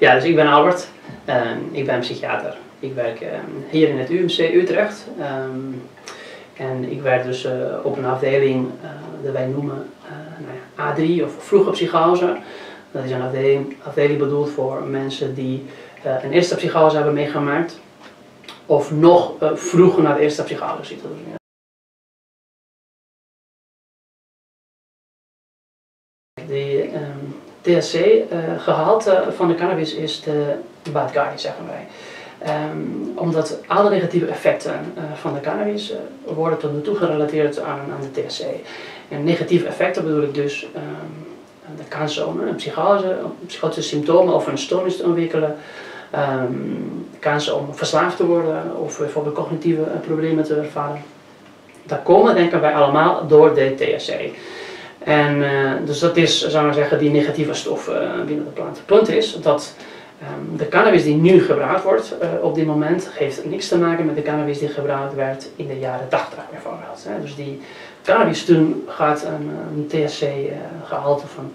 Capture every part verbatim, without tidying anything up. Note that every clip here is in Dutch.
Ja, dus ik ben Albert, uh, ik ben psychiater. Ik werk uh, hier in het U M C Utrecht um, en ik werk dus uh, op een afdeling uh, dat wij noemen uh, nou ja, A drie of vroege psychose. Dat is een afdeling, afdeling bedoeld voor mensen die uh, een eerste psychose hebben meegemaakt of nog uh, vroeger naar de eerste psychose zitten. Die, um, T H C-gehalte uh, van de cannabis is de bad guy, zeggen wij. Um, omdat alle negatieve effecten uh, van de cannabis uh, worden tot nu toe gerelateerd aan, aan de T H C. En negatieve effecten bedoel ik dus, um, dat kan zo'n een psychose, psychotische symptomen of een stoornis te ontwikkelen. Um, de kans om verslaafd te worden of bijvoorbeeld cognitieve uh, problemen te ervaren. Dat komen, denken wij, allemaal door de T H C. En uh, dus dat is, zou ik zeggen, die negatieve stof uh, binnen de plant. Het punt is dat um, de cannabis die nu gebruikt wordt uh, op dit moment, heeft niks te maken met de cannabis die gebruikt werd in de jaren tachtig bijvoorbeeld. Hè. Dus die cannabis toen gaat een, een T H C-gehalte uh, van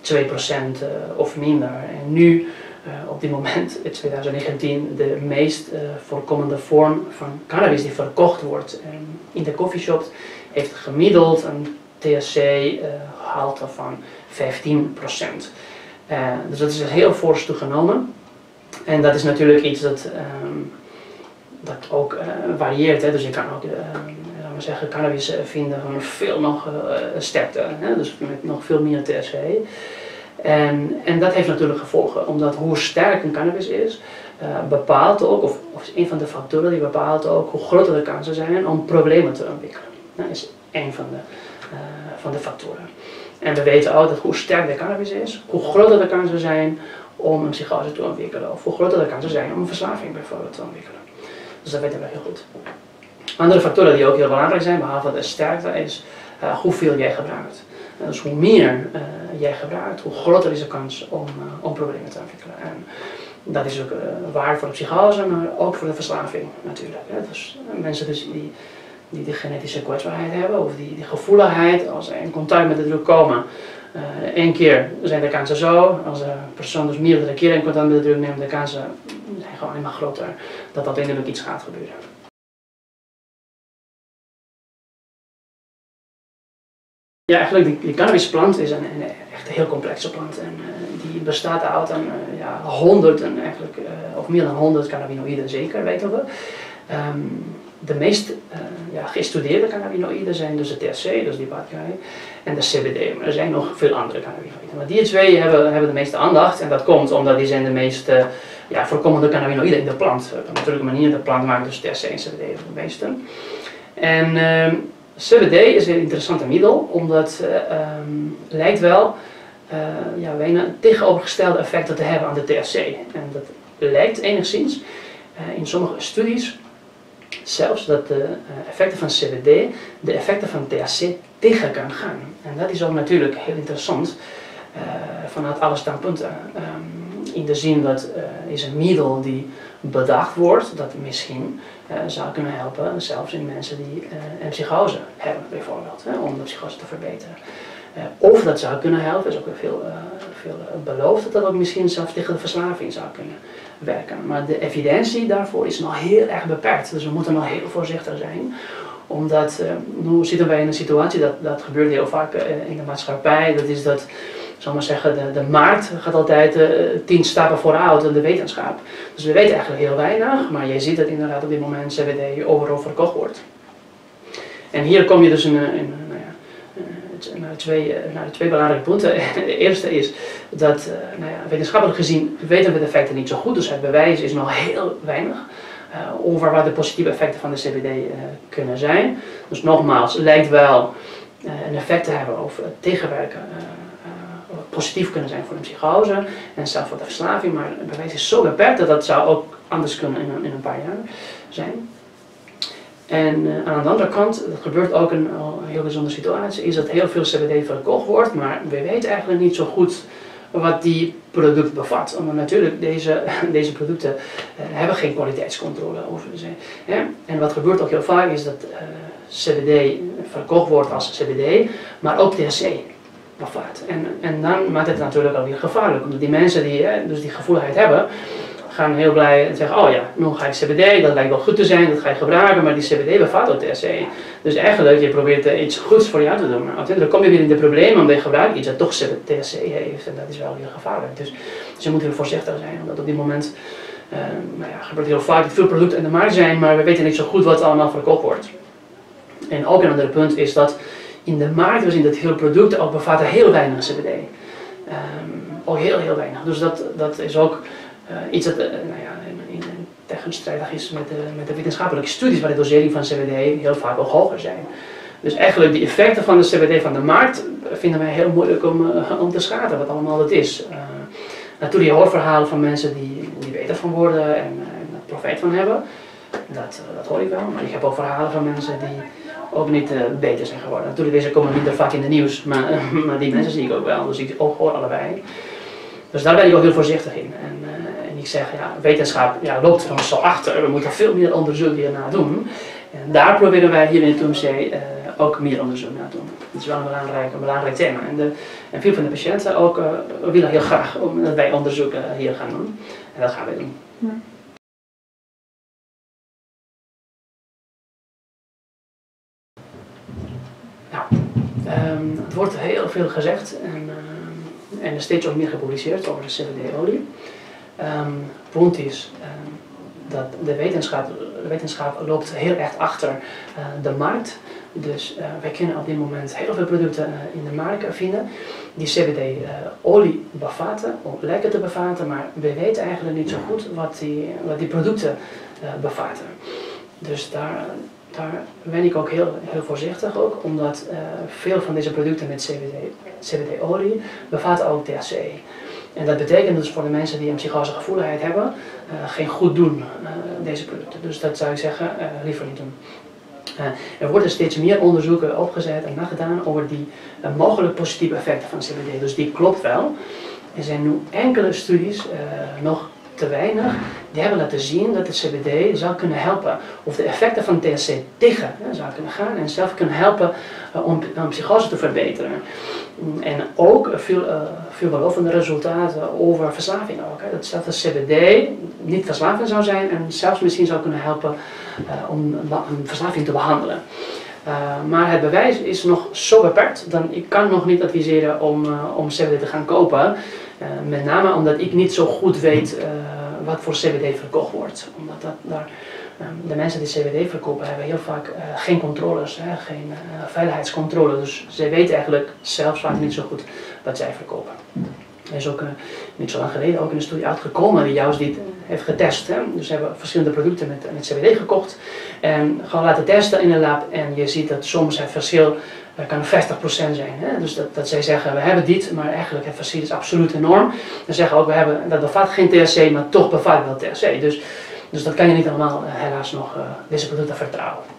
twee procent uh, of minder. En nu, uh, op dit moment, in twintig negentien, de meest uh, voorkomende vorm van cannabis die verkocht wordt um, in de coffeeshop, heeft gemiddeld een T H C-gehalte uh, van vijftien procent. Uh, dus dat is heel fors toegenomen. En dat is natuurlijk iets dat, um, dat ook uh, varieert. Hè? Dus je kan ook uh, laten we zeggen, cannabis vinden van veel nog uh, sterkte. Hè? Dus met nog veel meer T H C. En, en dat heeft natuurlijk gevolgen. Omdat hoe sterk een cannabis is, uh, bepaalt ook, of, of is een van de factoren die bepaalt ook, hoe groter de kansen zijn om problemen te ontwikkelen. Dat is één van de Uh, van de factoren. En we weten ook dat hoe sterk de cannabis is, hoe groter de kansen zijn om een psychose te ontwikkelen, of hoe groter de kansen zijn om een verslaving bijvoorbeeld te ontwikkelen. Dus dat weten we heel goed. Andere factoren die ook heel belangrijk zijn, behalve de sterkte, is uh, hoeveel jij gebruikt. Uh, dus hoe meer uh, jij gebruikt, hoe groter is de kans om, uh, om problemen te ontwikkelen. En dat is ook uh, waar voor de psychose, maar ook voor de verslaving natuurlijk. Hè? Dus uh, mensen dus die die de genetische kwetsbaarheid hebben of die, die gevoeligheid als ze in contact met de druk komen. Eén uh, keer zijn de kansen zo, als een persoon dus meerdere keren in contact met de druk neemt, de kansen zijn gewoon helemaal groter dat dat eindelijk iets gaat gebeuren. Ja, eigenlijk die, die cannabisplant is een, een echt een heel complexe plant en uh, die bestaat uit aan uh, ja, honderd en eigenlijk, uh, of meer dan honderd cannabinoïden zeker, weten we. Um, De meest uh, ja, gestudeerde cannabinoïden zijn dus de T H C, dus die bad guy, en de C B D. Maar er zijn nog veel andere cannabinoïden. Maar die twee hebben, hebben de meeste aandacht en dat komt omdat die zijn de meest uh, ja, voorkomende cannabinoïden in de plant. Op een natuurlijke manier, de plant maakt dus T H C en C B D voor de meeste. En uh, C B D is een interessante middel, omdat het uh, um, lijkt wel uh, ja, bijna tegenovergestelde effecten te hebben aan de T H C. En dat lijkt enigszins uh, in sommige studies zelfs dat de effecten van C B D de effecten van T H C tegen kan gaan. En dat is ook natuurlijk heel interessant uh, vanuit alle standpunten. Um, in de zin dat uh, is een middel die bedacht wordt, dat misschien uh, zou kunnen helpen, zelfs in mensen die uh, een psychose hebben bijvoorbeeld, hè, om de psychose te verbeteren. Uh, of dat zou kunnen helpen, is ook veel, uh, veel uh, beloofd, dat dat ook misschien zelfs tegen de verslaving zou kunnen werken. Maar de evidentie daarvoor is nog heel erg beperkt, dus we moeten nog heel voorzichtig zijn. Omdat, uh, nu zitten wij in een situatie, dat, dat gebeurt heel vaak uh, in de maatschappij, dat is dat, zal maar zeggen, de, de markt gaat altijd uh, tien stappen vooruit in de wetenschap. Dus we weten eigenlijk heel weinig, maar je ziet dat inderdaad op dit moment C B D overal verkocht wordt. En hier kom je dus in, in Naar twee, naar twee belangrijke punten. De eerste is dat, nou ja, wetenschappelijk gezien weten we de effecten niet zo goed, dus het bewijs is nog heel weinig uh, over wat de positieve effecten van de C B D uh, kunnen zijn. Dus nogmaals, lijkt wel uh, een effect te hebben of tegenwerken, uh, uh, positief kunnen zijn voor de psychose en zelfs voor de verslaving, maar het bewijs is zo beperkt dat dat zou ook anders kunnen in, in een paar jaar zijn. En aan de andere kant, dat gebeurt ook in een heel bijzondere situatie, is dat heel veel C B D verkocht wordt, maar we weten eigenlijk niet zo goed wat die product bevat. Omdat natuurlijk deze, deze producten uh, hebben geen kwaliteitscontrole over zijn. Hè? En wat gebeurt ook heel vaak is dat uh, C B D verkocht wordt als C B D, maar ook T H C. lafaard. En, en dan maakt het natuurlijk alweer gevaarlijk, omdat die mensen die hè, dus die gevoeligheid hebben, gaan heel blij en zeggen, oh ja, nu ga ik C B D, dat lijkt wel goed te zijn, dat ga ik gebruiken, maar die C B D bevat ook T H C. Dus eigenlijk, je probeert uh, iets goeds voor jou te doen, maar dan kom je weer in de problemen omdat je gebruikt iets dat toch T H C heeft en dat is wel weer gevaarlijk. Dus, dus je moet heel voorzichtig zijn, omdat op dit moment uh, nou ja, gebeurt heel vaak dat veel producten aan de markt zijn, maar we weten niet zo goed wat allemaal verkocht wordt. En ook een ander punt is dat in de markt, we zien dat heel producten ook bevatten heel weinig C B D. Um, ook heel, heel weinig. Dus dat, dat is ook uh, iets dat uh, nou ja, in, in, tegenstrijdig is met de, met de wetenschappelijke studies waar de dosering van C B D heel vaak ook hoger zijn. Dus eigenlijk de effecten van de C B D van de markt vinden wij heel moeilijk om, uh, om te schatten wat allemaal dat is. Uh, natuurlijk hoor verhalen van mensen die, die weten van worden en, en er profijt van hebben. Dat, dat hoor ik wel, maar ik heb ook verhalen van mensen die ook niet uh, beter zijn geworden. Natuurlijk, deze komen minder vaak in de nieuws, maar, uh, maar die mensen zie ik ook wel, dus ik ook hoor allebei. Dus daar ben ik ook heel voorzichtig in. En, uh, en ik zeg, ja, wetenschap ja, loopt er ons zo achter, we moeten veel meer onderzoek hiernaar doen. En daar proberen wij hier in het U M C uh, ook meer onderzoek naar te doen. Dat is wel een belangrijk, een belangrijk thema. En, de, en veel van de patiënten ook uh, willen heel graag dat wij onderzoek uh, hier gaan doen. En dat gaan we doen. Ja. Um, het wordt heel veel gezegd en, uh, en er steeds ook meer gepubliceerd over de C B D-olie. Um, punt is um, dat de wetenschap, de wetenschap loopt heel echt achter uh, de markt. Dus uh, wij kunnen op dit moment heel veel producten uh, in de markt vinden die C B D-olie uh, bevatten, om lekker te bevatten, maar we weten eigenlijk niet zo goed wat die, wat die producten uh, bevatten. Dus daar... Daar ben ik ook heel, heel voorzichtig ook, omdat uh, veel van deze producten met C B D-olie bevatten ook T H C. En dat betekent dus voor de mensen die een psychose gevoeligheid hebben, uh, geen goed doen uh, deze producten. Dus dat zou ik zeggen, uh, liever niet doen. Uh, er worden steeds meer onderzoeken opgezet en nagedaan over die uh, mogelijk positieve effecten van C B D. Dus die klopt wel. Er zijn nu enkele studies uh, nog te weinig, die hebben laten zien dat de C B D zou kunnen helpen, of de effecten van T H C tegen hè, zou kunnen gaan en zelf kunnen helpen uh, om, om psychose te verbeteren. En ook veel, uh, veelbelovende resultaten over verslaving ook. Hè. Dat zelfs de C B D niet verslavend zou zijn en zelfs misschien zou kunnen helpen uh, om een verslaving te behandelen. Uh, maar het bewijs is nog zo beperkt, dan ik kan nog niet adviseren om, uh, om C B D te gaan kopen. Uh, met name omdat ik niet zo goed weet uh, wat voor C B D verkocht wordt. Omdat dat, daar, um, de mensen die C B D verkopen hebben heel vaak uh, geen controles, hè, geen uh, veiligheidscontrole. Dus zij weten eigenlijk zelfs vaak niet zo goed wat zij verkopen. Er is ook uh, niet zo lang geleden ook in een studie uitgekomen die juist dit heeft getest. Hè. Dus ze hebben verschillende producten met, met C B D gekocht en gewoon laten testen in een lab. En je ziet dat soms het verschil uh, kan vijftig procent zijn. Hè. Dus dat, dat zij zeggen we hebben dit, maar eigenlijk het verschil is absoluut enorm. Ze zeggen ook we hebben, dat bevat geen T H C, maar toch bevat wel T H C. Dus, dus dat kan je niet allemaal uh, helaas nog uh, deze producten vertrouwen.